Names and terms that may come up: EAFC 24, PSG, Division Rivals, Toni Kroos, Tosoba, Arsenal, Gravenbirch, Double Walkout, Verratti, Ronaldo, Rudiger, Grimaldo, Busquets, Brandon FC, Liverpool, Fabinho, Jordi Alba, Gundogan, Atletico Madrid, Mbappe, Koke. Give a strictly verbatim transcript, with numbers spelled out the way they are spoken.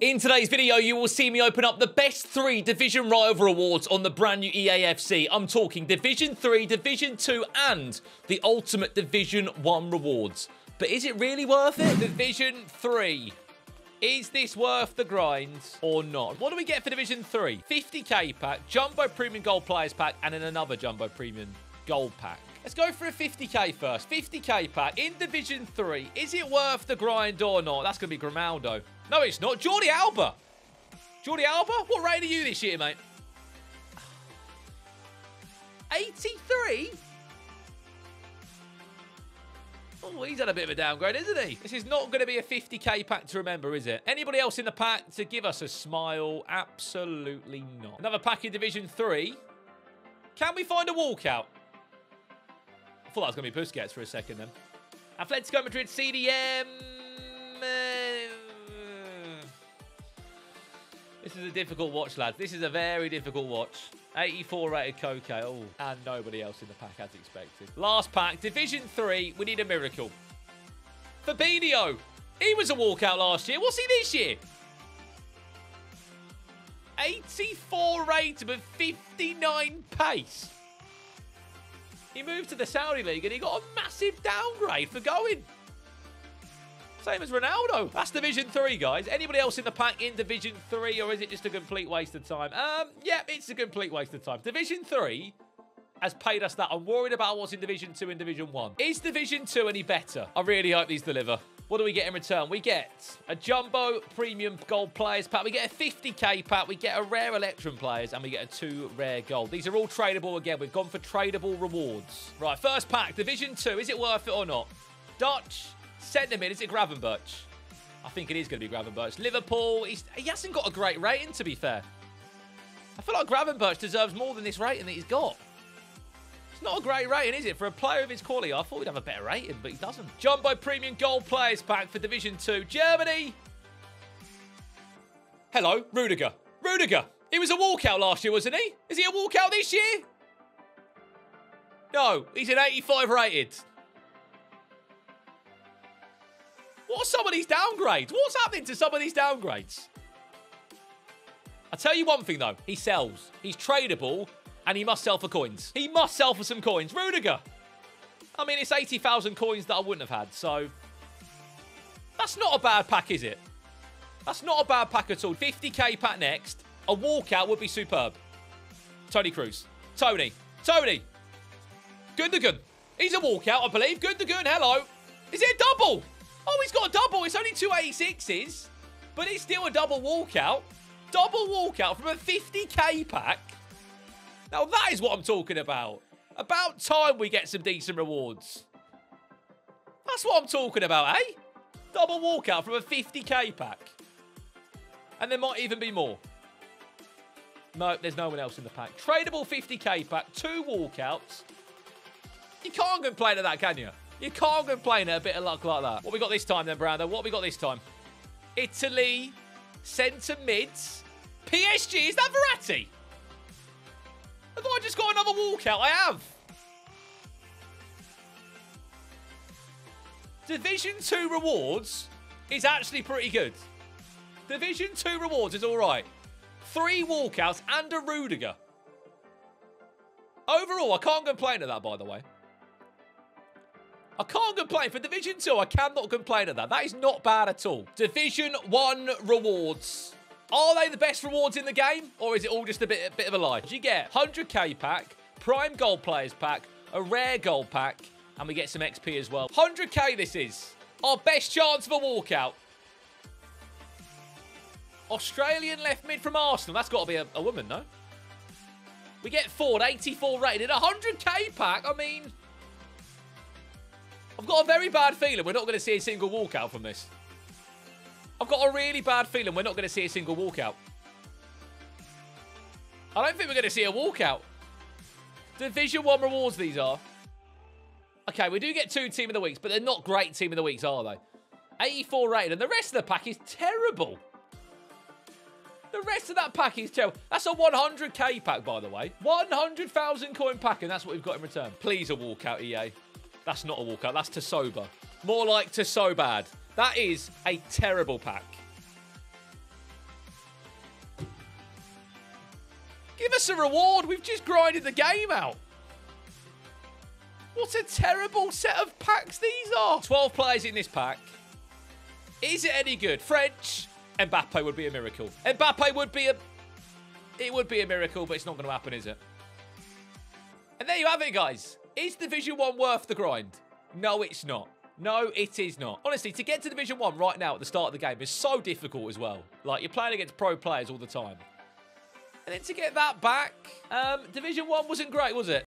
In today's video, you will see me open up the best three Division Rival Awards on the brand new E A F C. I'm talking Division three, Division two, and the ultimate Division one rewards. But is it really worth it? Division three. Is this worth the grind or not? What do we get for Division three? fifty K pack, Jumbo Premium Gold Players pack, and then another Jumbo Premium Gold pack. Let's go for a fifty K first. fifty K pack in Division three. Is it worth the grind or not? That's going to be Grimaldo. No, it's not. Jordi Alba. Jordi Alba? What rate are you this year, mate? eighty-three? Oh, he's had a bit of a downgrade, isn't he? This is not going to be a fifty K pack to remember, is it? Anybody else in the pack to give us a smile? Absolutely not. Another pack in Division three. Can we find a walkout? I thought that was going to be Busquets for a second then. Atletico Madrid C D M. Uh, this is a difficult watch, lads. This is a very difficult watch. eighty-four rated Koke. Oh, and nobody else in the pack as expected. Last pack, Division three. We need a miracle. Fabinho. He was a walkout last year. What's he this year? eighty-four rated with fifty-nine pace. He moved to the Saudi League and he got a massive downgrade for going. Same as Ronaldo. That's Division three, guys. Anybody else in the pack in Division three, or is it just a complete waste of time? Um, yeah, it's a complete waste of time. Division three has paid us that. I'm worried about what's in Division two and Division one. Is Division two any better? I really hope these deliver. What do we get in return? We get a Jumbo Premium Gold Players pack. We get a fifty K pack. We get a Rare Electrum Players. And we get a two Rare Gold. These are all tradable again. We've gone for tradable rewards. Right, first pack. Division two. Is it worth it or not? Dutch. Send him in. Is it Gravenbirch? I think it is going to be Gravenbirch. Liverpool. He's, he hasn't got a great rating, to be fair. I feel like Gravenbirch deserves more than this rating that he's got. It's not a great rating, is it? For a player of his quality, I thought he'd have a better rating, but he doesn't. Jumbo Premium Gold Players pack for Division two. Germany. Hello, Rudiger. Rudiger. He was a walkout last year, wasn't he? Is he a walkout this year? No, he's an eighty-five rated. What are some of these downgrades? What's happening to some of these downgrades? I'll tell you one thing, though. He sells. He's tradable. And he must sell for coins. He must sell for some coins. Rudiger. I mean, it's eighty thousand coins that I wouldn't have had. So, that's not a bad pack, is it? That's not a bad pack at all. fifty K pack next. A walkout would be superb. Toni Kroos. Tony. Tony. Gundogan. He's a walkout, I believe. Gundogan, hello. Is it a double? Oh, he's got a double. It's only two eighty-sixes. But it's still a double walkout. Double walkout from a fifty K pack. Now, that is what I'm talking about. About time we get some decent rewards. That's what I'm talking about, eh? Double walkout from a fifty K pack. And there might even be more. No, there's no one else in the pack. Tradable fifty K pack, two walkouts. You can't complain at that, can you? You can't complain at a bit of luck like that. What we got this time then, Brando? What we got this time? Italy, centre mids. P S G, is that Verratti? I thought I just got another walkout. I have. Division two rewards is actually pretty good. Division two rewards is all right. Three walkouts and a Rudiger. Overall, I can't complain at that, by the way. I can't complain. For Division two, I cannot complain at that. That is not bad at all. Division one rewards. Are they the best rewards in the game? Or is it all just a bit, a bit of a lie? You get one hundred K pack, Prime Gold Players pack, a Rare Gold pack, and we get some X P as well. one hundred K this is. Our best chance of a walkout. Australian left mid from Arsenal. That's got to be a, a woman, no? We get Ford, eighty-four rated. one hundred K pack. I mean, I've got a very bad feeling we're not going to see a single walkout from this. I've got a really bad feeling we're not going to see a single walkout. I don't think we're going to see a walkout. Division one rewards these are. Okay, we do get two Team of the Weeks, but they're not great Team of the Weeks, are they? eighty-four rated, and the rest of the pack is terrible. The rest of that pack is terrible. That's a one hundred K pack, by the way. one hundred thousand coin pack, and that's what we've got in return. Please, a walkout, E A. That's not a walkout. That's Tosoba. More like Tosobad. That is a terrible pack. Give us a reward. We've just grinded the game out. What a terrible set of packs these are. twelve players in this pack. Is it any good? French. Mbappe would be a miracle. Mbappe would be a... It would be a miracle, but it's not going to happen, is it? And there you have it, guys. Is Division one worth the grind? No, it's not. No, it is not. Honestly, to get to Division one right now at the start of the game is so difficult as well. Like, you're playing against pro players all the time. And then to get that back, um, Division one wasn't great, was it?